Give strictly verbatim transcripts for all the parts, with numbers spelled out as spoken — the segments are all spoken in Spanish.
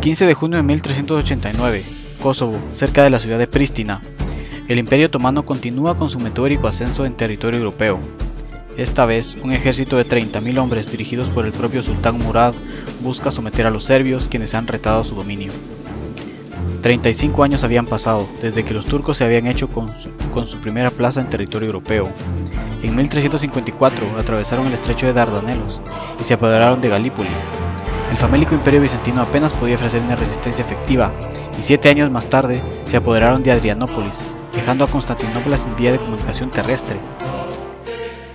quince de junio de mil trescientos ochenta y nueve, Kosovo, cerca de la ciudad de Pristina. El Imperio Otomano continúa con su meteórico ascenso en territorio europeo. Esta vez, un ejército de treinta mil hombres dirigidos por el propio sultán Murad busca someter a los serbios, quienes han retado su dominio. treinta y cinco años habían pasado desde que los turcos se habían hecho con su, con su primera plaza en territorio europeo. En mil trescientos cincuenta y cuatro atravesaron el estrecho de Dardanelos y se apoderaron de Galípoli. El famélico imperio bizantino apenas podía ofrecer una resistencia efectiva, y siete años más tarde se apoderaron de Adrianópolis, dejando a Constantinopla sin vía de comunicación terrestre.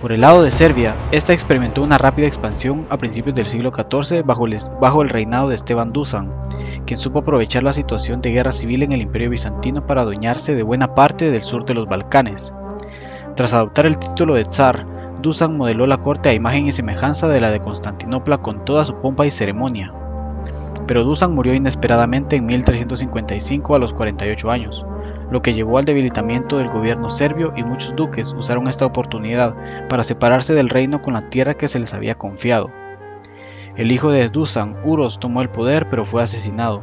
Por el lado de Serbia, esta experimentó una rápida expansión a principios del siglo catorce bajo el, bajo el reinado de Esteban Dusan, quien supo aprovechar la situación de guerra civil en el Imperio Bizantino para adueñarse de buena parte del sur de los Balcanes. Tras adoptar el título de Tsar, Dusan modeló la corte a imagen y semejanza de la de Constantinopla con toda su pompa y ceremonia. Pero Dusan murió inesperadamente en mil trescientos cincuenta y cinco a los cuarenta y ocho años, lo que llevó al debilitamiento del gobierno serbio, y muchos duques usaron esta oportunidad para separarse del reino con la tierra que se les había confiado. El hijo de Dusan, Uros, tomó el poder pero fue asesinado.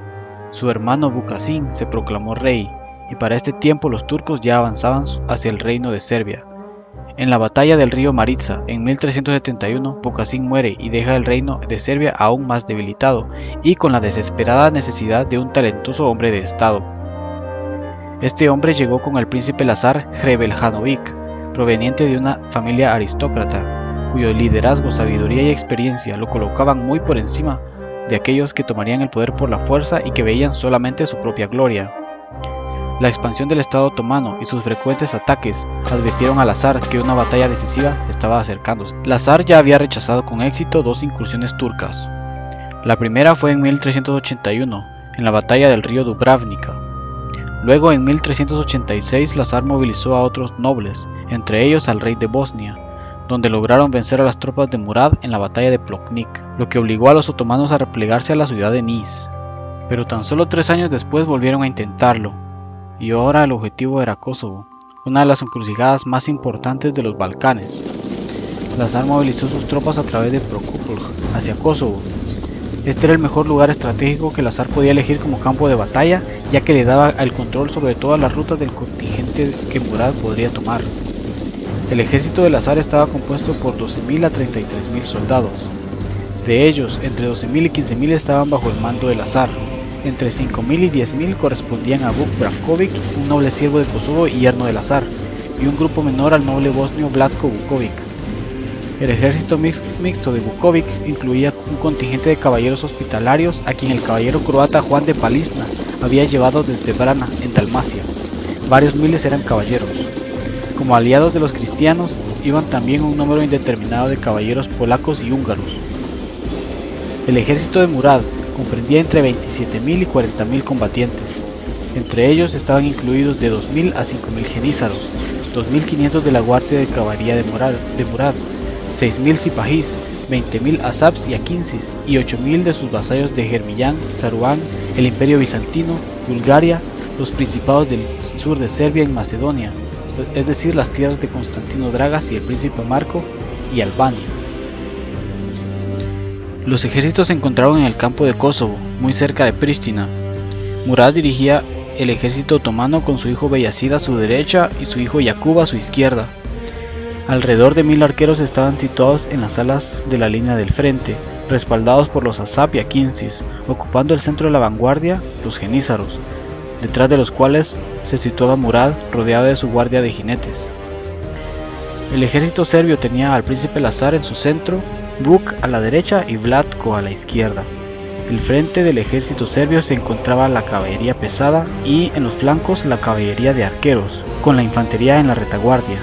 Su hermano Vukasin se proclamó rey, y para este tiempo los turcos ya avanzaban hacia el reino de Serbia. En la batalla del río Maritsa, en mil trescientos setenta y uno, Vukasin muere y deja el reino de Serbia aún más debilitado y con la desesperada necesidad de un talentoso hombre de estado. Este hombre llegó con el príncipe Lazar Hrebeljanović, proveniente de una familia aristócrata, cuyo liderazgo, sabiduría y experiencia lo colocaban muy por encima de aquellos que tomarían el poder por la fuerza y que veían solamente su propia gloria. La expansión del Estado otomano y sus frecuentes ataques advirtieron a Lazar que una batalla decisiva estaba acercándose. Lazar ya había rechazado con éxito dos incursiones turcas. La primera fue en mil trescientos ochenta y uno, en la batalla del río Dubravnica. Luego, en mil trescientos ochenta y seis, Lazar movilizó a otros nobles, entre ellos al rey de Bosnia, donde lograron vencer a las tropas de Murad en la batalla de Plovdiv, lo que obligó a los otomanos a replegarse a la ciudad de Niš. Pero tan solo tres años después volvieron a intentarlo, y ahora el objetivo era Kosovo, una de las encrucijadas más importantes de los Balcanes. Lazar movilizó sus tropas a través de Prokuplje hacia Kosovo. Este era el mejor lugar estratégico que Lazar podía elegir como campo de batalla, ya que le daba el control sobre todas las rutas del contingente que Murad podría tomar. El ejército de Lazar estaba compuesto por doce mil a treinta y tres mil soldados. De ellos, entre doce mil y quince mil estaban bajo el mando de Lazar. Entre cinco mil y diez mil correspondían a Vuk Brankovic, un noble siervo de Kosovo y yerno de Lazar, y un grupo menor al noble bosnio Vlatko Vuković. El ejército mixto de Vukovic incluía un contingente de caballeros hospitalarios, a quien el caballero croata Juan de Palisna había llevado desde Brana, en Dalmacia. Varios miles eran caballeros. Como aliados de los cristianos, iban también un número indeterminado de caballeros polacos y húngaros. El ejército de Murad comprendía entre veintisiete mil y cuarenta mil combatientes. Entre ellos estaban incluidos de dos mil a cinco mil genízaros, dos mil quinientos de la Guardia de Caballería de Murad, de Murad seis mil sipajís, veinte mil Asaps y Aquinsis, y ocho mil de sus vasallos de Germillán, Saruán, el Imperio Bizantino, Bulgaria, los principados del sur de Serbia y Macedonia, es decir, las tierras de Constantino Dragas y el príncipe Marco, y Albania. Los ejércitos se encontraron en el campo de Kosovo, muy cerca de Pristina. Murad dirigía el ejército otomano con su hijo Beyazid a su derecha y su hijo Yacuba a su izquierda. Alrededor de mil arqueros estaban situados en las alas de la línea del frente, respaldados por los Asap y Aquinsis, ocupando el centro de la vanguardia, los genízaros, detrás de los cuales se situaba Murad, rodeado de su guardia de jinetes. El ejército serbio tenía al príncipe Lazar en su centro, Vuk a la derecha y Vlatko a la izquierda. El frente del ejército serbio se encontraba la caballería pesada y, en los flancos, la caballería de arqueros, con la infantería en la retaguardia.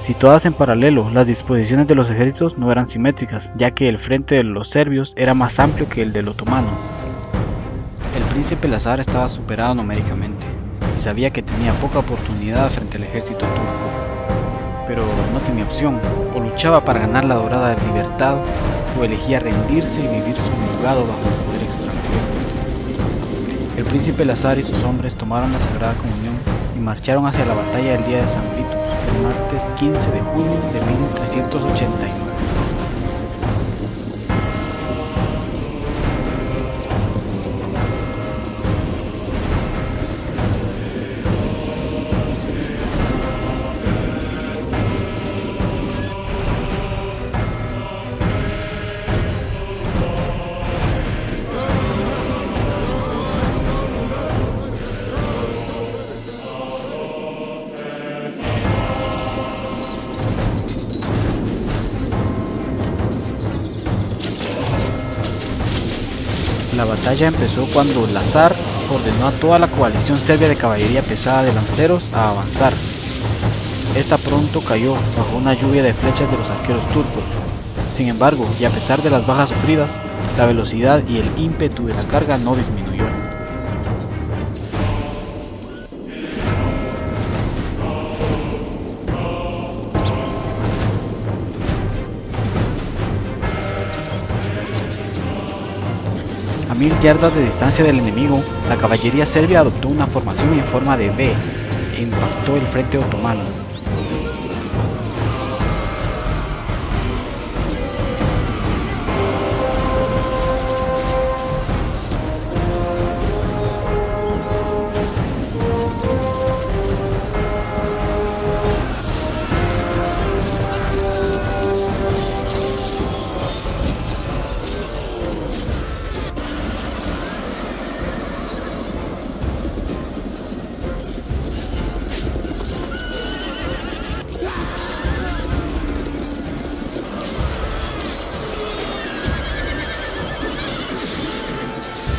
Situadas en paralelo, las disposiciones de los ejércitos no eran simétricas, ya que el frente de los serbios era más amplio que el del otomano. El príncipe Lazar estaba superado numéricamente y sabía que tenía poca oportunidad frente al ejército turco, pero no tenía opción: o luchaba para ganar la dorada libertad, o elegía rendirse y vivir subyugado bajo el poder extranjero. El príncipe Lazar y sus hombres tomaron la Sagrada Comunión y marcharon hacia la batalla del día de San Vitus, el martes quince de junio de mil trescientos ochenta y nueve. La batalla empezó cuando Lazar ordenó a toda la coalición serbia de caballería pesada de lanceros a avanzar. Esta pronto cayó bajo una lluvia de flechas de los arqueros turcos. Sin embargo, y a pesar de las bajas sufridas, la velocidad y el ímpetu de la carga no disminuyó. A mil yardas de distancia del enemigo, la caballería serbia adoptó una formación en forma de V e impactó el frente otomano.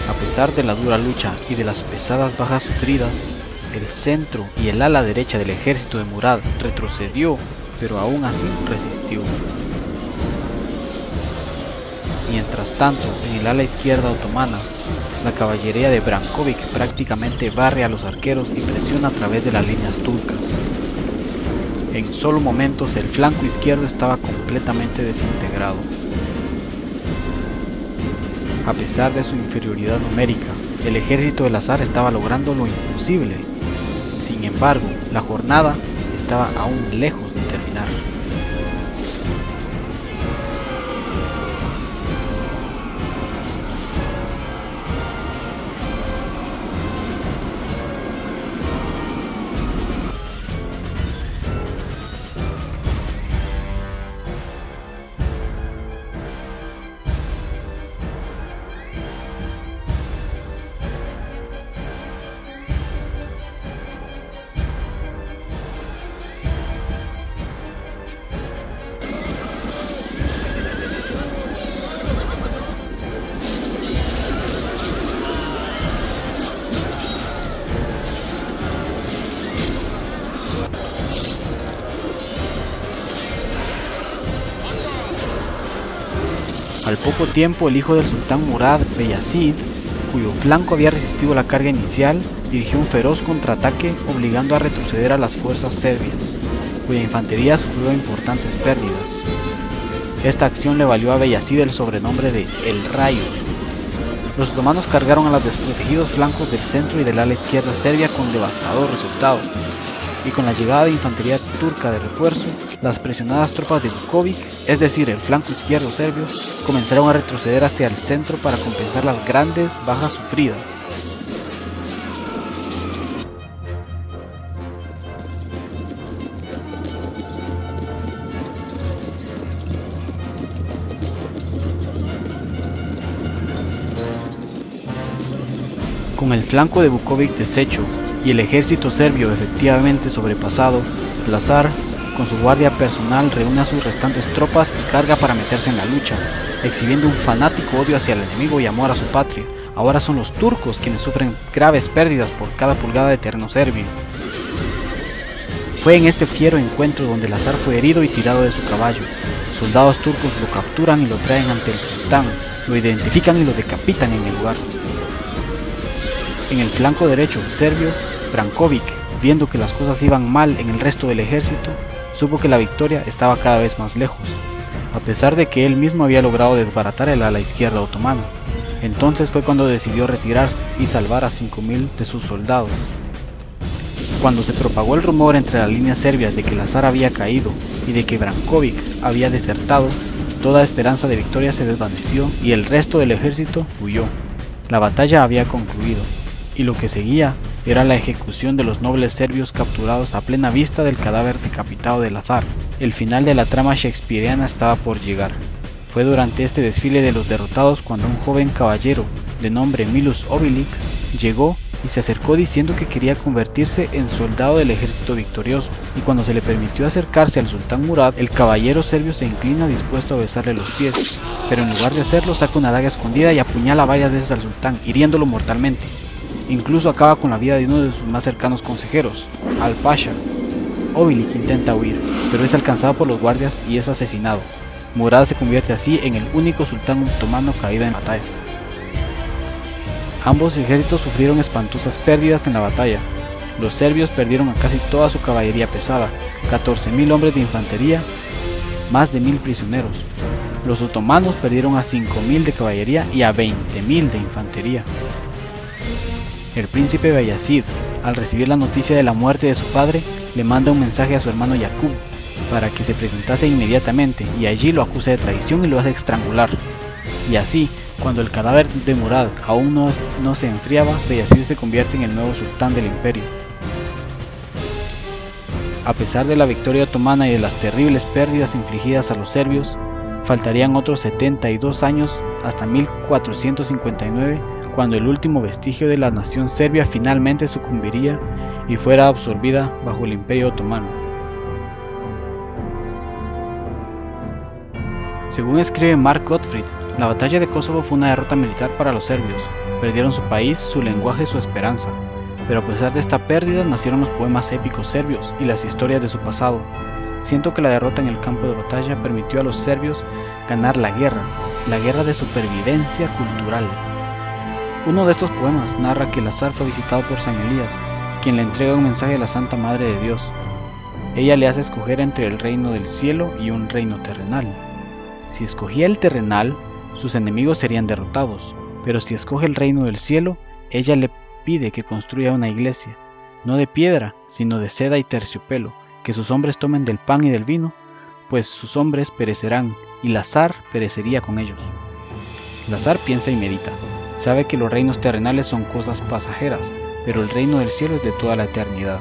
A pesar de la dura lucha y de las pesadas bajas sufridas, el centro y el ala derecha del ejército de Murad retrocedió, pero aún así resistió. Mientras tanto, en el ala izquierda otomana, la caballería de Brankovic prácticamente barre a los arqueros y presiona a través de las líneas turcas. En solo momentos el flanco izquierdo estaba completamente desintegrado. A pesar de su inferioridad numérica, el ejército de Lazar estaba logrando lo imposible. Sin embargo, la jornada estaba aún lejos de terminar. Al poco tiempo, el hijo del sultán Murad, Beyazid, cuyo flanco había resistido la carga inicial, dirigió un feroz contraataque obligando a retroceder a las fuerzas serbias, cuya infantería sufrió importantes pérdidas. Esta acción le valió a Beyazid el sobrenombre de El Rayo. Los otomanos cargaron a los desprotegidos flancos del centro y del ala izquierda serbia con devastador resultado, y con la llegada de infantería turca de refuerzo, las presionadas tropas de Vuković, es decir el flanco izquierdo serbio, comenzaron a retroceder hacia el centro para compensar las grandes bajas sufridas. Con el flanco de Vuković deshecho, y el ejército serbio efectivamente sobrepasado, Lazar, con su guardia personal, reúne a sus restantes tropas y carga para meterse en la lucha, exhibiendo un fanático odio hacia el enemigo y amor a su patria. Ahora son los turcos quienes sufren graves pérdidas por cada pulgada de terreno serbio. Fue en este fiero encuentro donde Lazar fue herido y tirado de su caballo. Soldados turcos lo capturan y lo traen ante el sultán, lo identifican y lo decapitan en el lugar. En el flanco derecho serbio, Brankovic, viendo que las cosas iban mal en el resto del ejército, supo que la victoria estaba cada vez más lejos, a pesar de que él mismo había logrado desbaratar el ala izquierda otomana. Entonces fue cuando decidió retirarse y salvar a cinco mil de sus soldados. Cuando se propagó el rumor entre las líneas serbias de que Lazar había caído y de que Brankovic había desertado, toda esperanza de victoria se desvaneció y el resto del ejército huyó. La batalla había concluido, y lo que seguía era la ejecución de los nobles serbios capturados a plena vista del cadáver decapitado de Lazar. El final de la trama shakespeariana estaba por llegar. Fue durante este desfile de los derrotados cuando un joven caballero de nombre Milus Obilić llegó y se acercó diciendo que quería convertirse en soldado del ejército victorioso, y cuando se le permitió acercarse al sultán Murad, el caballero serbio se inclina dispuesto a besarle los pies, pero en lugar de hacerlo saca una daga escondida y apuñala varias veces al sultán, hiriéndolo mortalmente. Incluso acaba con la vida de uno de sus más cercanos consejeros, Al-Pasha. Obilić intenta huir, pero es alcanzado por los guardias y es asesinado. Murad se convierte así en el único sultán otomano caído en batalla. Ambos ejércitos sufrieron espantosas pérdidas en la batalla. Los serbios perdieron a casi toda su caballería pesada, catorce mil hombres de infantería, más de mil prisioneros. Los otomanos perdieron a cinco mil de caballería y a veinte mil de infantería. El príncipe Beyazid, al recibir la noticia de la muerte de su padre, le manda un mensaje a su hermano Yacuba para que se presentase inmediatamente, y allí lo acusa de traición y lo hace estrangular. Y así, cuando el cadáver de Murad aún no, no se enfriaba, Beyazid se convierte en el nuevo sultán del imperio. A pesar de la victoria otomana y de las terribles pérdidas infligidas a los serbios, faltarían otros setenta y dos años hasta mil cuatrocientos cincuenta y nueve, cuando el último vestigio de la nación serbia finalmente sucumbiría y fuera absorbida bajo el Imperio Otomano. Según escribe Mark Gottfried, la batalla de Kosovo fue una derrota militar para los serbios. Perdieron su país, su lenguaje y su esperanza. Pero a pesar de esta pérdida nacieron los poemas épicos serbios y las historias de su pasado. Siento que la derrota en el campo de batalla permitió a los serbios ganar la guerra, la guerra de supervivencia cultural. Uno de estos poemas narra que Lazar fue visitado por San Elías, quien le entrega un mensaje a la Santa Madre de Dios. Ella le hace escoger entre el reino del cielo y un reino terrenal. Si escogía el terrenal, sus enemigos serían derrotados, pero si escoge el reino del cielo, ella le pide que construya una iglesia, no de piedra, sino de seda y terciopelo, que sus hombres tomen del pan y del vino, pues sus hombres perecerán, y Lazar perecería con ellos. Lazar piensa y medita. Sabe que los reinos terrenales son cosas pasajeras, pero el reino del cielo es de toda la eternidad.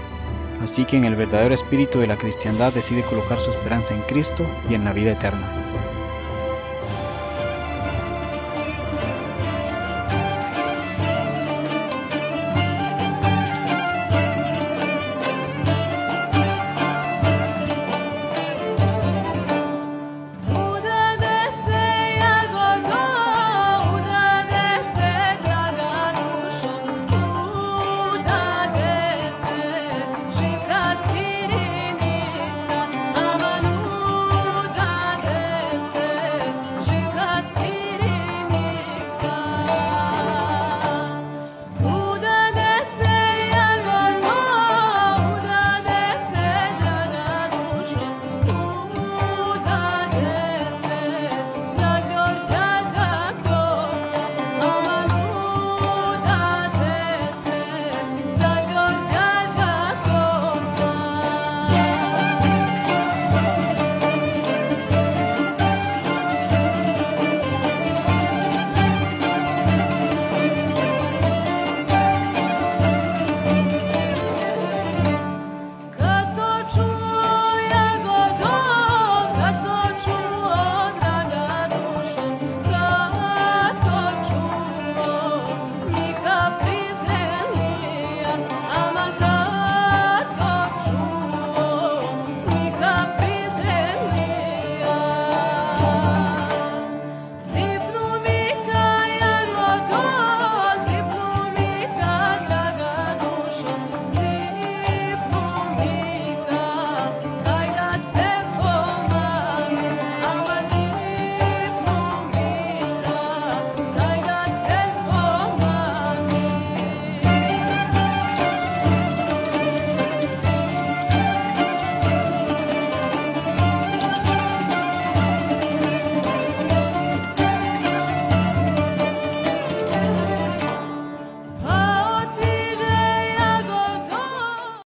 Así que en el verdadero espíritu de la cristiandad decide colocar su esperanza en Cristo y en la vida eterna.